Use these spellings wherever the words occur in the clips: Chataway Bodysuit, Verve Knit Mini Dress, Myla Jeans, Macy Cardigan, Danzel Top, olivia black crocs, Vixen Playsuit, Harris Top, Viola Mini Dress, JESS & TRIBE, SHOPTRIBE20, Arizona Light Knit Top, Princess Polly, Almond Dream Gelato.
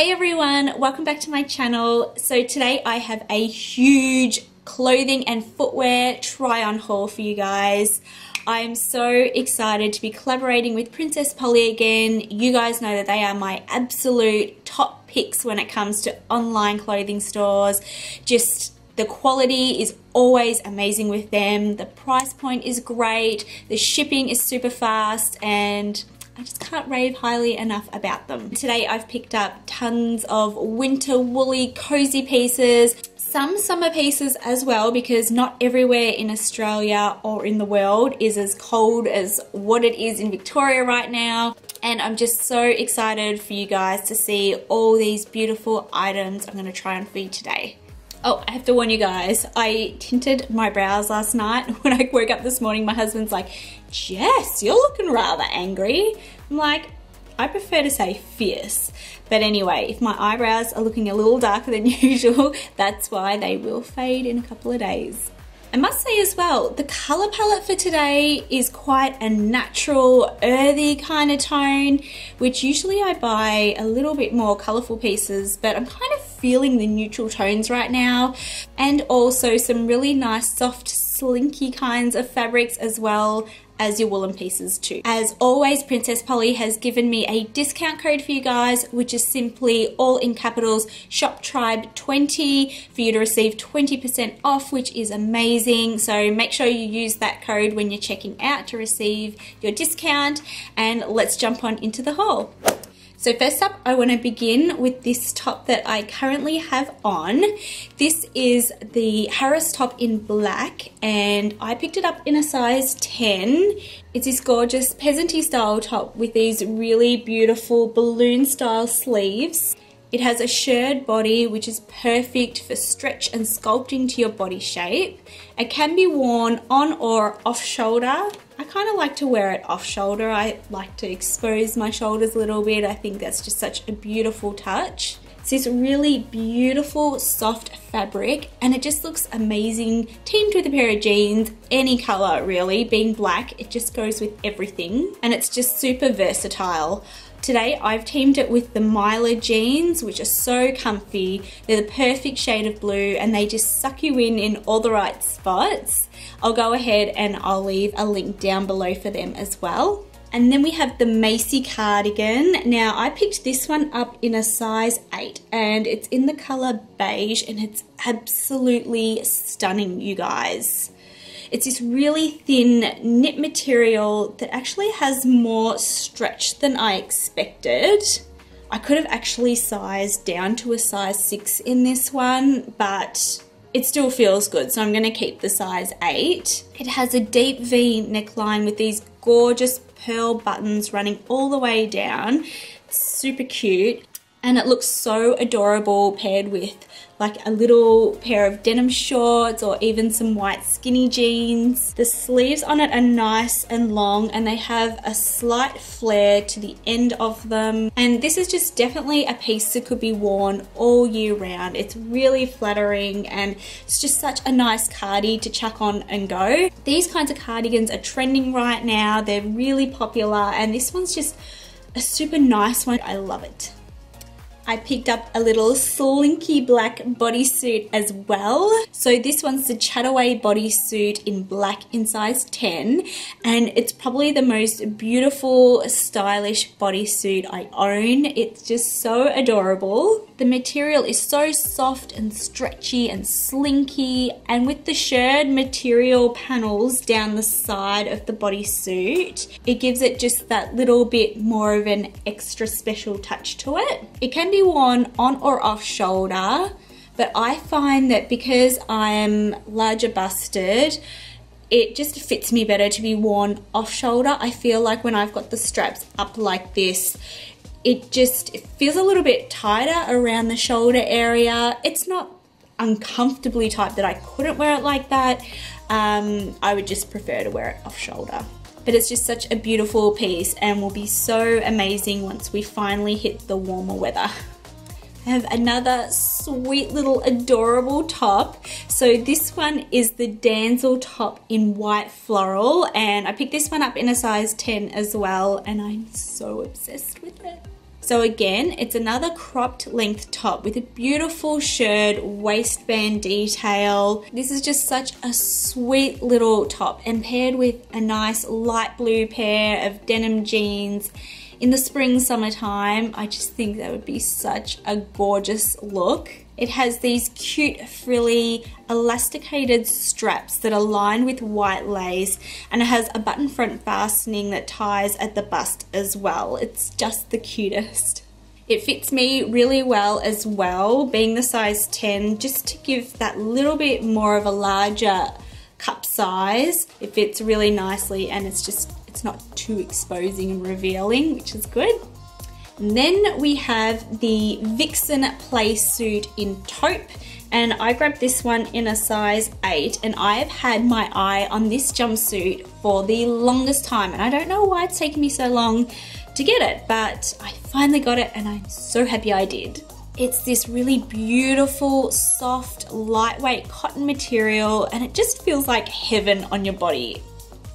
Hey everyone, welcome back to my channel. So today I have a huge clothing and footwear try on haul for you guys. I am so excited to be collaborating with Princess Polly again. You guys know that they are my absolute top picks when it comes to online clothing stores. Just the quality is always amazing with them, the price point is great, the shipping is super fast, and I just can't rave highly enough about them. Today I've picked up tons of winter woolly cozy pieces, some summer pieces as well, because not everywhere in Australia or in the world is as cold as what it is in Victoria right now. And I'm just so excited for you guys to see all these beautiful items I'm going to try on for you today. Oh, I have to warn you guys, I tinted my brows last night. When I woke up this morning, my husband's like, "Jess, you're looking rather angry." I'm like, I prefer to say fierce. But anyway, if my eyebrows are looking a little darker than usual, that's why. They will fade in a couple of days. I must say as well, the colour palette for today is quite a natural, earthy kind of tone, which usually I buy a little bit more colourful pieces, but I'm kind of feeling the neutral tones right now, and also some really nice soft slinky kinds of fabrics as well as your woolen pieces too. As always, Princess Polly has given me a discount code for you guys, which is simply all in capitals SHOPTRIBE20 for you to receive 20% off, which is amazing. So make sure you use that code when you're checking out to receive your discount, and let's jump on into the haul. So first up, I want to begin with this top that I currently have on. This is the Harris Top in black, and I picked it up in a size 10. It's this gorgeous peasanty style top with these really beautiful balloon style sleeves. It has a shirred body, which is perfect for stretch and sculpting to your body shape. It can be worn on or off shoulder. I kind of like to wear it off shoulder. I like to expose my shoulders a little bit. I think that's just such a beautiful touch. It's this really beautiful soft fabric, and it just looks amazing teamed with a pair of jeans, any color really. Being black, it just goes with everything, and it's just super versatile. Today I've teamed it with the Myla Jeans, which are so comfy. They're the perfect shade of blue, and they just suck you in all the right spots. I'll go ahead and I'll leave a link down below for them as well. And then we have the Macy Cardigan. Now I picked this one up in a size 8, and it's in the color beige, and it's absolutely stunning, you guys. It's this really thin knit material that actually has more stretch than I expected. I could have actually sized down to a size 6 in this one, but it still feels good, so I'm going to keep the size 8. It has a deep V neckline with these gorgeous pearl buttons running all the way down. It's super cute, and it looks so adorable paired with like a little pair of denim shorts or even some white skinny jeans. The sleeves on it are nice and long, and they have a slight flare to the end of them. And this is just definitely a piece that could be worn all year round. It's really flattering, and it's just such a nice cardi to chuck on and go. These kinds of cardigans are trending right now. They're really popular, and this one's just a super nice one. I love it. I picked up a little slinky black bodysuit as well. So this one's the Chataway Bodysuit in black in size 10, and it's probably the most beautiful, stylish bodysuit I own. It's just so adorable. The material is so soft and stretchy and slinky, and with the shirred material panels down the side of the bodysuit, it gives it just that little bit more of an extra special touch to it. It can be worn on or off shoulder, but I find that because I am larger busted, it just fits me better to be worn off shoulder. I feel like when I've got the straps up like this, it feels a little bit tighter around the shoulder area. It's not uncomfortably tight that I couldn't wear it like that. I would just prefer to wear it off shoulder. But it's just such a beautiful piece, and will be so amazing once we finally hit the warmer weather. I have another sweet little adorable top. So this one is the Danzel Top in white floral, and I picked this one up in a size 10 as well, and I'm so obsessed with it. So again, it's another cropped length top with a beautiful shirred waistband detail. This is just such a sweet little top, and paired with a nice light blue pair of denim jeans in the spring summertime, I just think that would be such a gorgeous look. It has these cute frilly elasticated straps that are lined with white lace, and it has a button front fastening that ties at the bust as well. It's just the cutest. It fits me really well as well, being the size 10, just to give that little bit more of a larger cup size. It fits really nicely, and it's not too exposing and revealing, which is good. And then we have the Vixen Playsuit in taupe, and I grabbed this one in a size 8, and I've had my eye on this jumpsuit for the longest time, and I don't know why it's taken me so long to get it, but I finally got it and I'm so happy I did. It's this really beautiful, soft, lightweight cotton material, and it just feels like heaven on your body,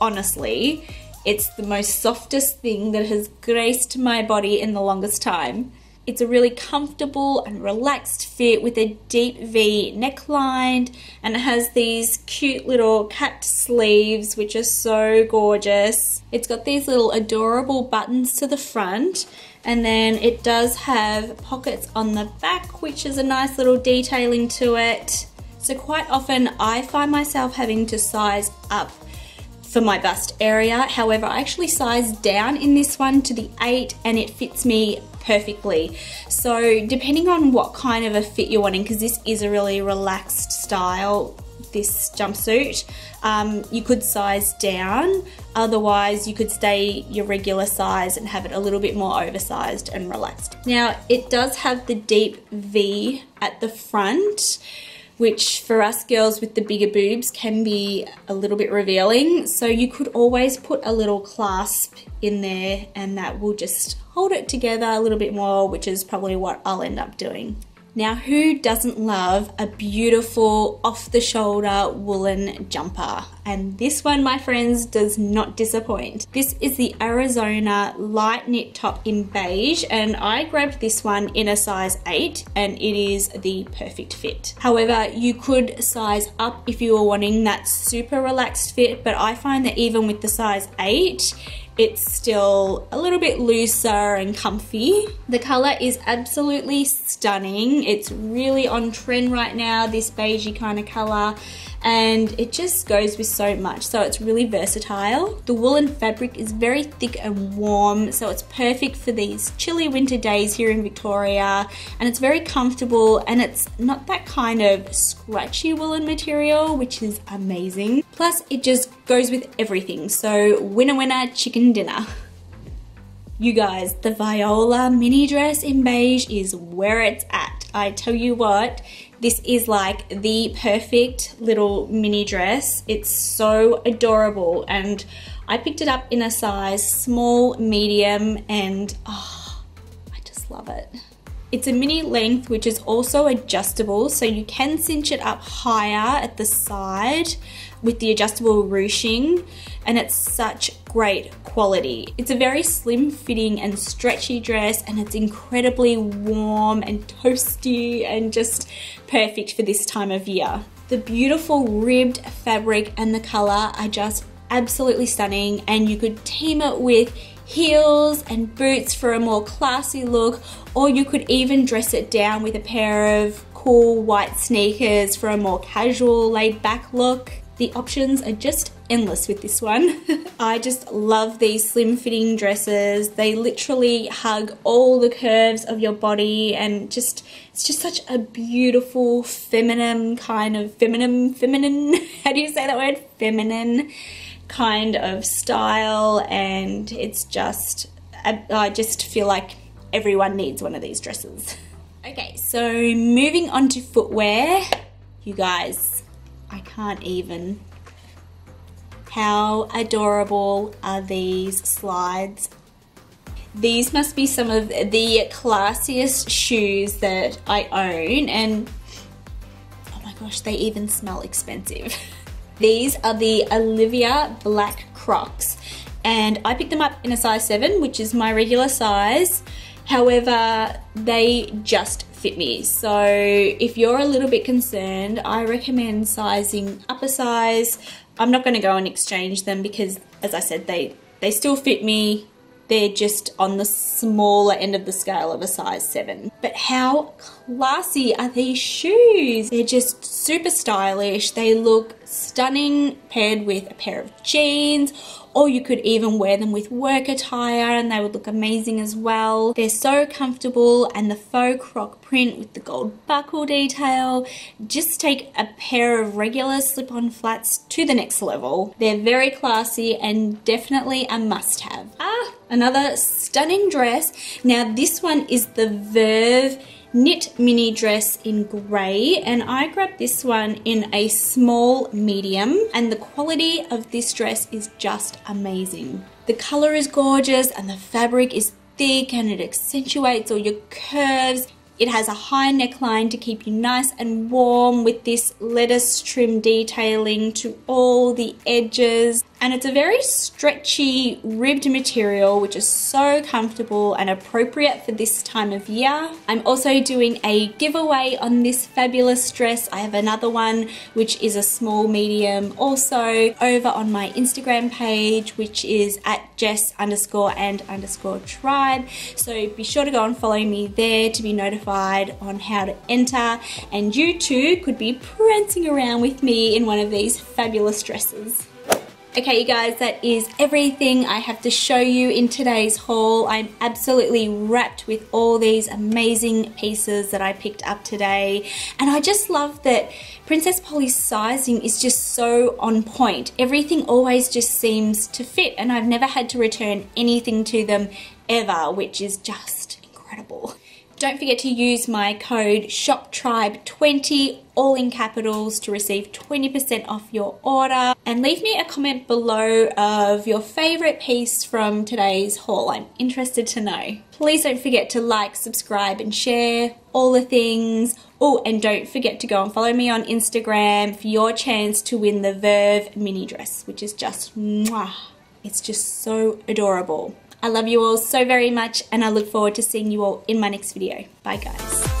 honestly. It's the most softest thing that has graced my body in the longest time. It's a really comfortable and relaxed fit with a deep V neckline, and it has these cute little cat sleeves, which are so gorgeous. It's got these little adorable buttons to the front, and then it does have pockets on the back, which is a nice little detailing to it. So quite often I find myself having to size up for my bust area. However, I actually sized down in this one to the 8, and it fits me perfectly. So depending on what kind of a fit you're wanting, because this is a really relaxed style, this jumpsuit, you could size down. Otherwise you could stay your regular size and have it a little bit more oversized and relaxed. Now it does have the deep V at the front, which for us girls with the bigger boobs can be a little bit revealing. So you could always put a little clasp in there, and that will just hold it together a little bit more, which is probably what I'll end up doing. Now, who doesn't love a beautiful off-the-shoulder woolen jumper? And this one, my friends, does not disappoint. This is the Arizona Light Knit Top in beige, and I grabbed this one in a size 8, and it is the perfect fit. However, you could size up if you were wanting that super relaxed fit, but I find that even with the size 8, it's still a little bit looser and comfy. The color is absolutely stunning. It's really on trend right now, this beigey kind of color, and it just goes with so much. So it's really versatile. The woolen fabric is very thick and warm, so it's perfect for these chilly winter days here in Victoria, and it's very comfortable, and it's not that kind of scratchy woolen material, which is amazing. Plus it just goes with everything, so winner winner chicken dinner. You guys, the Viola mini dress in beige is where it's at. I tell you what, this is like the perfect little mini dress. It's so adorable, and I picked it up in a size small, medium, and oh, I just love it. It's a mini length, which is also adjustable, so you can cinch it up higher at the side with the adjustable ruching, and it's such great quality. It's a very slim fitting and stretchy dress, and it's incredibly warm and toasty and just perfect for this time of year. The beautiful ribbed fabric and the color are just absolutely stunning, and you could team it with heels and boots for a more classy look, or you could even dress it down with a pair of cool white sneakers for a more casual, laid-back look. The options are just endless with this one. I just love these slim fitting dresses. They literally hug all the curves of your body, and just it's just such a beautiful feminine kind of feminine how do you say that word? Feminine kind of style, and it's just, I just feel like everyone needs one of these dresses. Okay, so moving on to footwear. You guys, I can't even. How adorable are these slides? These must be some of the classiest shoes that I own, and oh my gosh, they even smell expensive. These are the Olivia Black Crocs, and I picked them up in a size 7, which is my regular size, However, they just fit me. So if you're a little bit concerned, I recommend sizing up a size. I'm not going to go and exchange them because, as I said, they still fit me. They're just on the smaller end of the scale of a size 7. But how classy are these shoes? They're just super stylish. They look stunning paired with a pair of jeans, or you could even wear them with work attire and they would look amazing as well. They're so comfortable, and the faux croc print with the gold buckle detail just take a pair of regular slip-on flats to the next level. They're very classy and definitely a must-have. Another stunning dress. Now this one is the Verve Knit Mini Dress in grey, and I grabbed this one in a small medium, and the quality of this dress is just amazing. The colour is gorgeous and the fabric is thick and it accentuates all your curves. It has a high neckline to keep you nice and warm with this lettuce trim detailing to all the edges. And it's a very stretchy ribbed material, which is so comfortable and appropriate for this time of year. I'm also doing a giveaway on this fabulous dress. I have another one, which is a small medium also, over on my Instagram page, which is at jess_and_tribe. So be sure to go and follow me there to be notified on how to enter. And you too could be prancing around with me in one of these fabulous dresses. Okay you guys, that is everything I have to show you in today's haul. I'm absolutely wrapped with all these amazing pieces that I picked up today, and I just love that Princess Polly's sizing is just so on point. Everything always just seems to fit, and I've never had to return anything to them ever, which is just incredible. Don't forget to use my code SHOPTRIBE20, all in capitals, to receive 20% off your order. And leave me a comment below of your favourite piece from today's haul. I'm interested to know. Please don't forget to like, subscribe and share, all the things. Oh, and don't forget to go and follow me on Instagram for your chance to win the Verve mini dress, which is just mwah. It's just so adorable. I love you all so very much, and I look forward to seeing you all in my next video. Bye guys.